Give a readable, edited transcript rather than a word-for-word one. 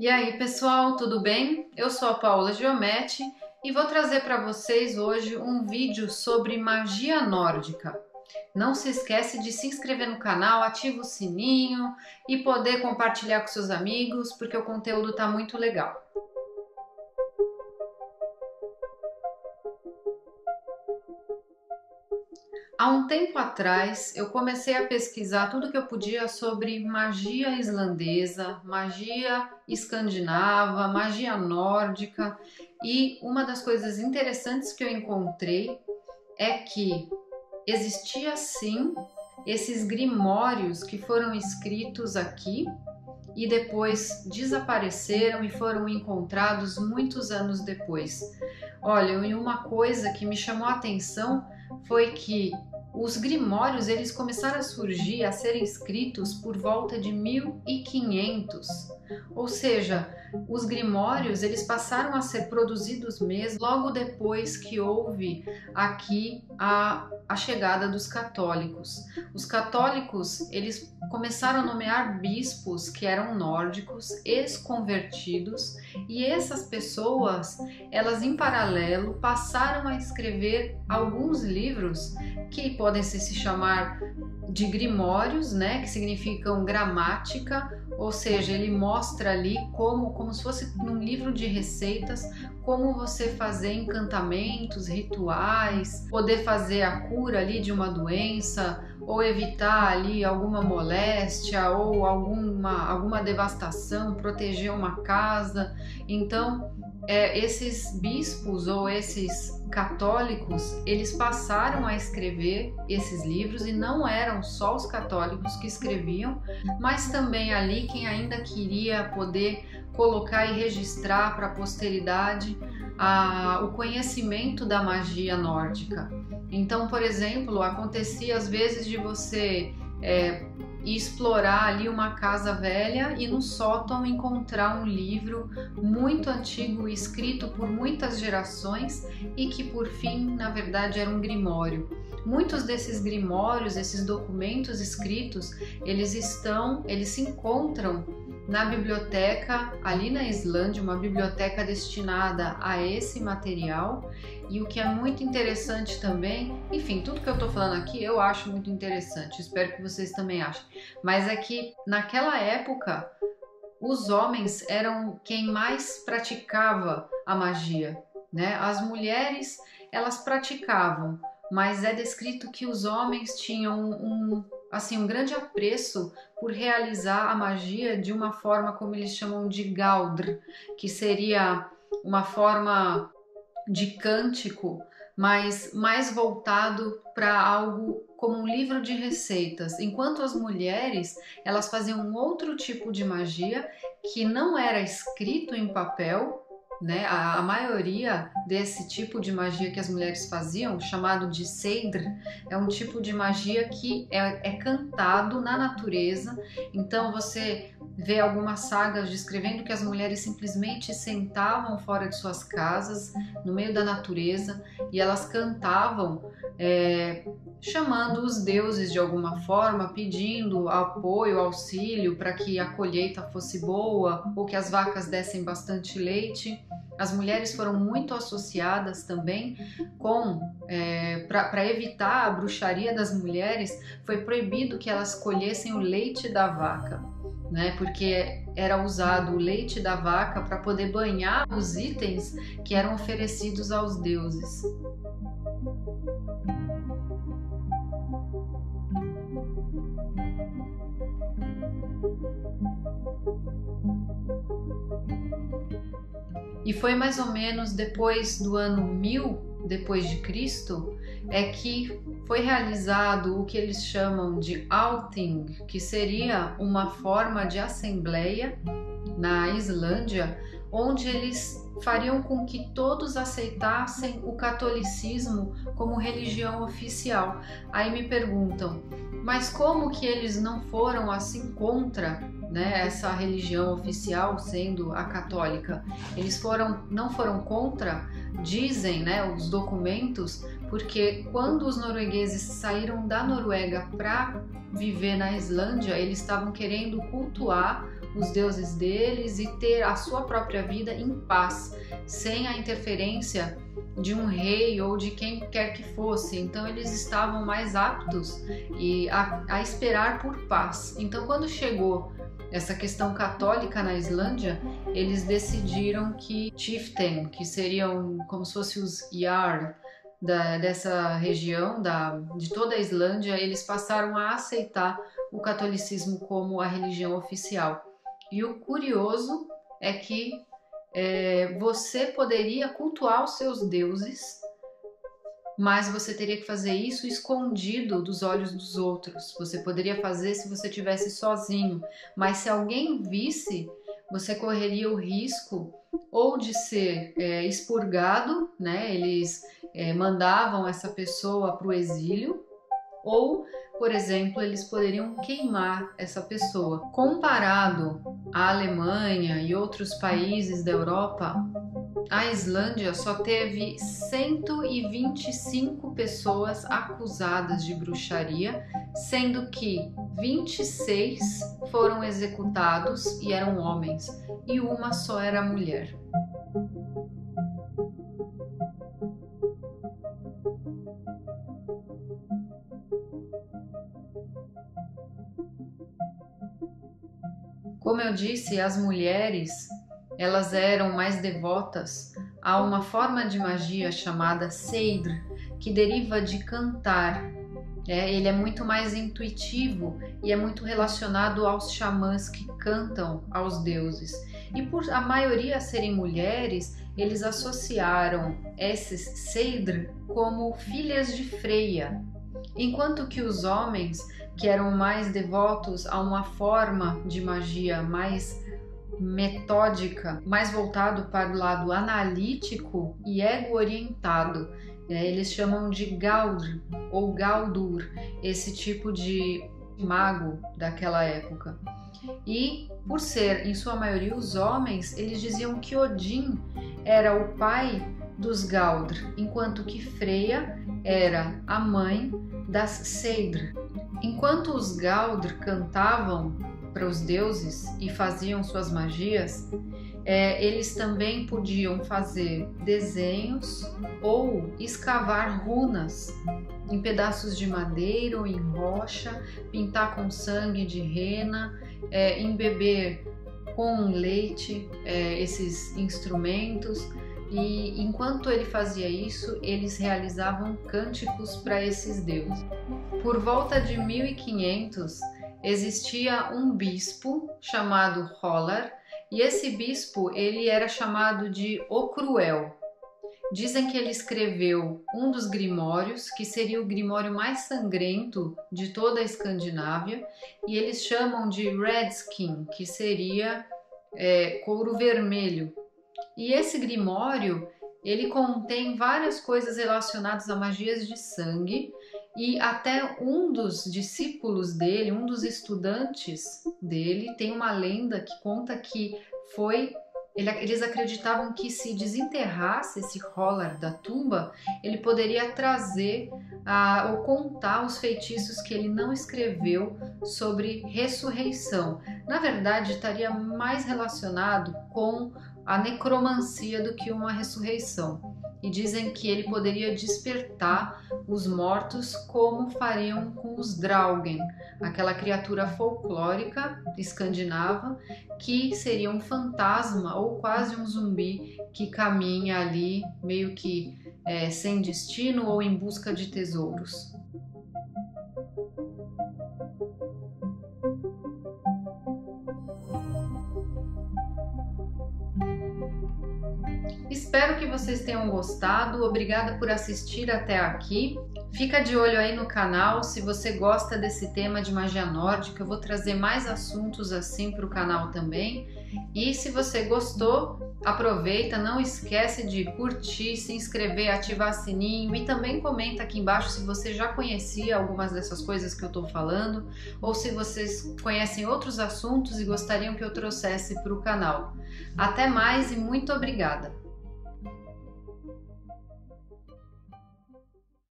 E aí pessoal, tudo bem? Eu sou a Paola Giometti e vou trazer para vocês hoje um vídeo sobre magia nórdica. Não se esquece de se inscrever no canal, ativa o sininho e poder compartilhar com seus amigos, porque o conteúdo tá muito legal. Há um tempo atrás, eu comecei a pesquisar tudo que eu podia sobre magia islandesa, magia escandinava, magia nórdica, e uma das coisas interessantes que eu encontrei é que existia sim esses grimórios que foram escritos aqui e depois desapareceram e foram encontrados muitos anos depois. Olha, e uma coisa que me chamou a atenção foi que os grimórios eles começaram a surgir, a serem escritos por volta de 1500, ou seja, os grimórios eles passaram a ser produzidos mesmo logo depois que houve aqui a chegada dos católicos. Os católicos eles começaram a nomear bispos que eram nórdicos, ex-convertidos, e essas pessoas elas em paralelo passaram a escrever alguns livros que podem se chamar de grimórios, né, que significam gramática, ou seja, ele mostra ali como se fosse num livro de receitas, como você fazer encantamentos, rituais, poder fazer a cura ali de uma doença, ou evitar ali alguma moléstia, ou alguma devastação, proteger uma casa. Então, esses bispos ou esses católicos, eles passaram a escrever esses livros, e não eram só os católicos que escreviam, mas também ali quem ainda queria poder colocar e registrar para a posteridade o conhecimento da magia nórdica. Então, por exemplo, acontecia às vezes de você explorar ali uma casa velha e no sótão encontrar um livro muito antigo, escrito por muitas gerações e que por fim, na verdade, era um grimório. Muitos desses grimórios, esses documentos escritos, eles se encontram na biblioteca ali na Islândia, uma biblioteca destinada a esse material. E o que é muito interessante também, enfim, tudo que eu tô falando aqui eu acho muito interessante, espero que vocês também achem, mas é que naquela época os homens eram quem mais praticava a magia, né? As mulheres elas praticavam, mas é descrito que os homens tinham um grande apreço por realizar a magia de uma forma como eles chamam de Galdr, que seria uma forma de cântico, mas mais voltado para algo como um livro de receitas, enquanto as mulheres elas faziam um outro tipo de magia que não era escrito em papel, né? A maioria desse tipo de magia que as mulheres faziam, chamado de Seidr, é um tipo de magia que é cantado na natureza. Então você vê algumas sagas descrevendo que as mulheres simplesmente sentavam fora de suas casas, no meio da natureza, e elas cantavam chamando os deuses de alguma forma, pedindo apoio, auxílio para que a colheita fosse boa ou que as vacas dessem bastante leite. As mulheres foram muito associadas também com, para evitar a bruxaria das mulheres, foi proibido que elas colhessem o leite da vaca, né? Porque era usado o leite da vaca para poder banhar os itens que eram oferecidos aos deuses. E foi mais ou menos depois do ano 1000 depois de Cristo é que foi realizado o que eles chamam de Althing, que seria uma forma de assembleia na Islândia, onde eles fariam com que todos aceitassem o catolicismo como religião oficial. Aí me perguntam, mas como que eles não foram assim contra, né, essa religião oficial sendo a católica? Eles não foram contra, dizem, né, os documentos, porque quando os noruegueses saíram da Noruega para viver na Islândia, eles estavam querendo cultuar os deuses deles e ter a sua própria vida em paz, sem a interferência de um rei ou de quem quer que fosse. Então eles estavam mais aptos a esperar por paz. Então quando chegou essa questão católica na Islândia, eles decidiram que chieftain, que seriam como se fossem os jarl dessa região, de toda a Islândia, eles passaram a aceitar o catolicismo como a religião oficial. E o curioso é que você poderia cultuar os seus deuses, mas você teria que fazer isso escondido dos olhos dos outros. Você poderia fazer se você estivesse sozinho, mas se alguém visse, você correria o risco ou de ser expurgado, né? Eles mandavam essa pessoa para o exílio, ou, por exemplo, eles poderiam queimar essa pessoa. Comparado à Alemanha e outros países da Europa, a Islândia só teve 125 pessoas acusadas de bruxaria, sendo que 26 foram executados e eram homens, e uma só era mulher. Como eu disse, as mulheres, elas eram mais devotas a uma forma de magia chamada Seidr, que deriva de cantar. Ele é muito mais intuitivo e é muito relacionado aos xamãs que cantam aos deuses. E por a maioria serem mulheres, eles associaram esses Seidr como filhas de Freya, enquanto que os homens, que eram mais devotos a uma forma de magia mais metódica, mais voltado para o lado analítico e ego-orientado. Eles chamam de Galdr ou Gaudur, esse tipo de mago daquela época. E por ser, em sua maioria, os homens, eles diziam que Odin era o pai dos Galdr, enquanto que Freya era a mãe das Seidr. Enquanto os Galdr cantavam para os deuses e faziam suas magias, eles também podiam fazer desenhos ou escavar runas em pedaços de madeira ou em rocha, pintar com sangue de rena, embeber com leite esses instrumentos. E enquanto ele fazia isso, eles realizavam cânticos para esses deuses. Por volta de 1500, existia um bispo chamado Hallar, e esse bispo ele era chamado de O Cruel. Dizem que ele escreveu um dos grimórios, que seria o grimório mais sangrento de toda a Escandinávia, e eles chamam de Redskin, que seria couro vermelho. E esse grimório, ele contém várias coisas relacionadas a magias de sangue, e até um dos discípulos dele, um dos estudantes dele, tem uma lenda que conta que eles acreditavam que se desenterrasse esse Hallar da tumba, ele poderia trazer ou contar os feitiços que ele não escreveu sobre ressurreição. Na verdade, estaria mais relacionado com a necromancia do que uma ressurreição, e dizem que ele poderia despertar os mortos como fariam com os Draugan, aquela criatura folclórica escandinava que seria um fantasma ou quase um zumbi que caminha ali meio que sem destino ou em busca de tesouros. Espero que vocês tenham gostado, obrigada por assistir até aqui. Fica de olho aí no canal, se você gosta desse tema de magia nórdica, eu vou trazer mais assuntos assim para o canal também. E se você gostou, aproveita, não esquece de curtir, se inscrever, ativar sininho e também comenta aqui embaixo se você já conhecia algumas dessas coisas que eu estou falando ou se vocês conhecem outros assuntos e gostariam que eu trouxesse para o canal. Até mais e muito obrigada!